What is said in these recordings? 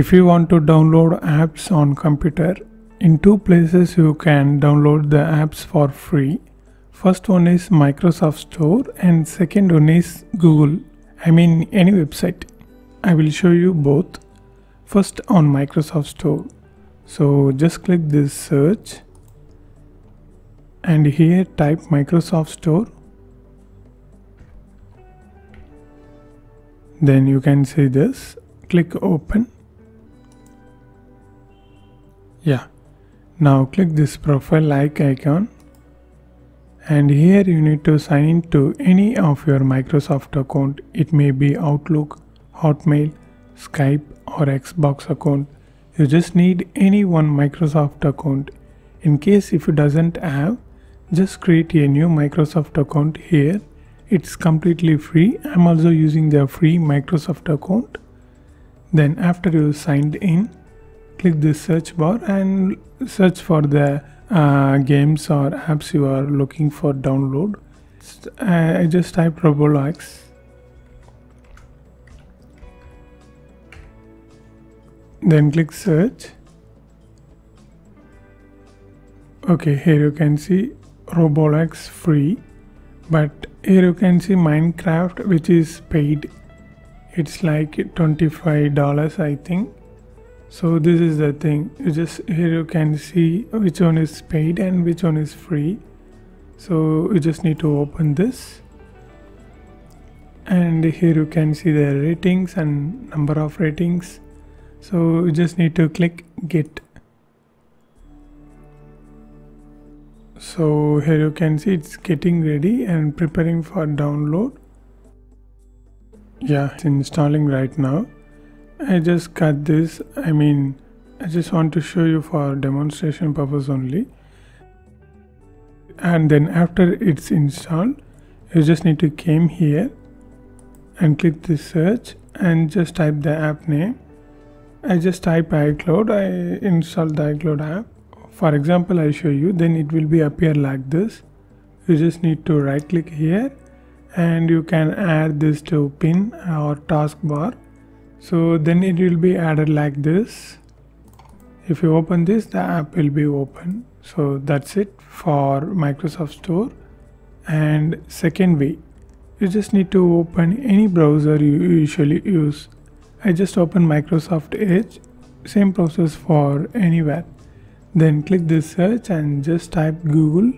If you want to download apps on computer, in two places you can download the apps for free. First one is Microsoft Store and second one is Google. I mean any website. I will show you both. First on Microsoft Store. So just click this search and here type Microsoft Store. Then you can see this. Click open. Yeah. Now click this profile like icon. And here you need to sign in to any of your Microsoft account. It may be Outlook, Hotmail, Skype or Xbox account. You just need any one Microsoft account. In case if you doesn't have, just create a new Microsoft account here. It's completely free. I'm also using the free Microsoft account. Then after you signed in, click this search bar and search for the games or apps you are looking for download. I just type Roblox. Then click search. Okay, here you can see Roblox free, but here you can see Minecraft, which is paid. It's like $25 I think. So this is the thing. Here you can see which one is paid and which one is free. So you just need to open this. And here you can see the ratings and number of ratings. So you just need to click get. So here you can see it's getting ready and preparing for download. Yeah, it's installing right now. I just cut this. I just want to show you for demonstration purpose only. And then after it's installed, you just need to come here and click this search and just type the app name. I just type iCloud. I install the iCloud app. For example, I show you, then it will be appear like this. You just need to right click here and you can add this to pin or taskbar. So then it will be added like this. If you open this, the app will be open. So that's it for Microsoft Store. And second way, you just need to open any browser you usually use. I just open Microsoft Edge. Same process for anywhere. Then click this search and just type Google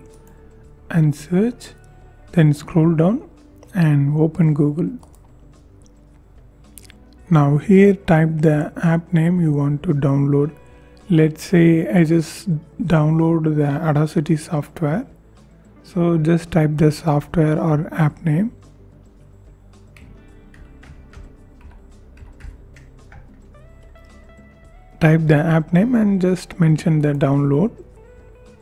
and search. Then scroll down and open Google. Now here type the app name you want to download. Let's say I just download the Audacity software. So just type the software or app name. Type the app name and just mention the download.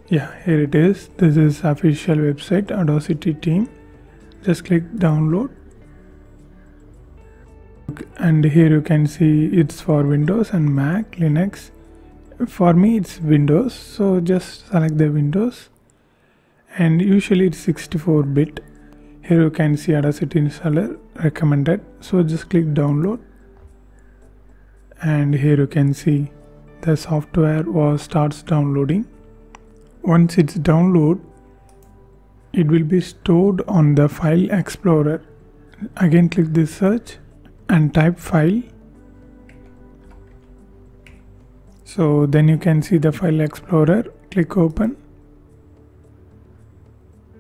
Yeah, here it is. This is official website Audacity team. Just click download. And here you can see it's for Windows and Mac, Linux. For me it's Windows, so just select the Windows. And usually it's 64-bit. Here you can see Audacity installer recommended. So just click download. And here you can see the software starts downloading. Once it's downloaded, it will be stored on the file explorer. Again click this search and type file. So then you can see the file explorer. Click open,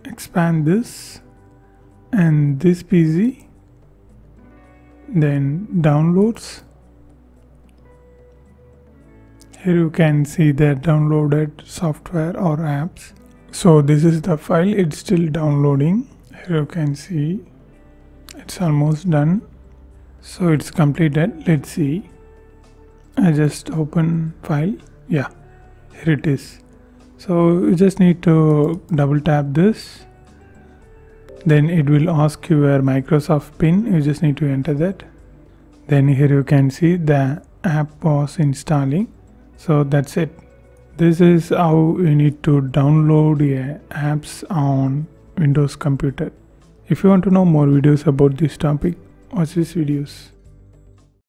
expand this and this PC, then downloads. Here you can see the downloaded software or apps. So this is the file, it's still downloading. Here you can see it's almost done. So it's completed. Let's see. I just open file. Yeah, here it is. So you just need to double tap this. Then it will ask you your Microsoft PIN. You just need to enter that. Then here you can see the app was installing. So that's it. This is how you need to download your apps on Windows computer. If you want to know more videos about this topic, watch these videos.